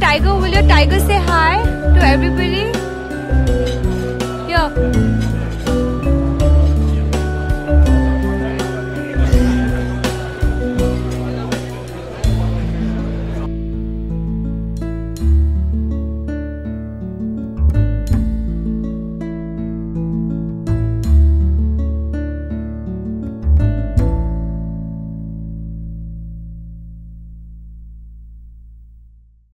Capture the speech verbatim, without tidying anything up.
Tiger, will your tiger say hi to everybody?